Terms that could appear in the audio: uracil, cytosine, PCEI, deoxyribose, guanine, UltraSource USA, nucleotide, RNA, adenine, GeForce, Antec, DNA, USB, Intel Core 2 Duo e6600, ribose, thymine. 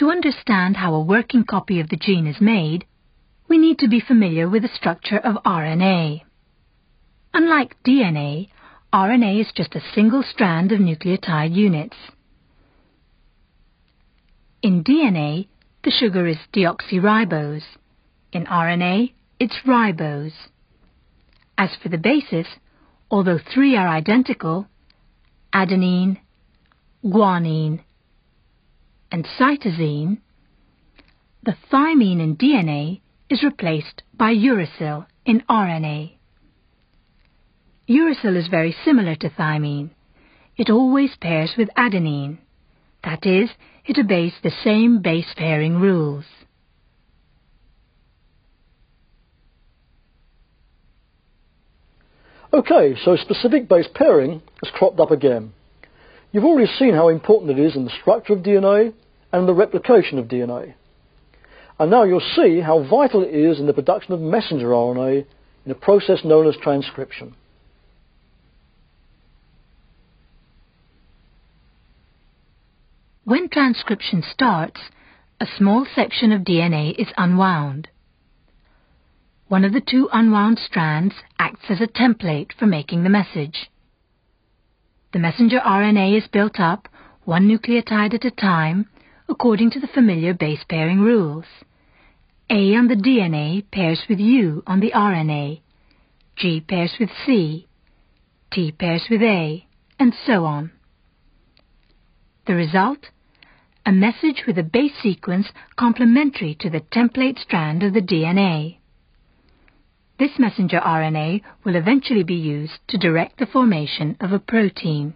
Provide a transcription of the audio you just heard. To understand how a working copy of the gene is made, we need to be familiar with the structure of RNA. Unlike DNA, RNA is just a single strand of nucleotide units. In DNA, the sugar is deoxyribose. In RNA, it's ribose. As for the bases, although three are identical, adenine, guanine, and cytosine, the thymine in DNA is replaced by uracil in RNA. Uracil is very similar to thymine. It always pairs with adenine. That is, it obeys the same base pairing rules. Okay, so specific base pairing has cropped up again. You've already seen how important it is in the structure of DNA and the replication of DNA. And now you'll see how vital it is in the production of messenger RNA in a process known as transcription. When transcription starts, a small section of DNA is unwound. One of the two unwound strands acts as a template for making the message. The messenger RNA is built up, one nucleotide at a time, according to the familiar base pairing rules. A on the DNA pairs with U on the RNA, G pairs with C, T pairs with A, and so on. The result? A message with a base sequence complementary to the template strand of the DNA. This messenger RNA will eventually be used to direct the formation of a protein.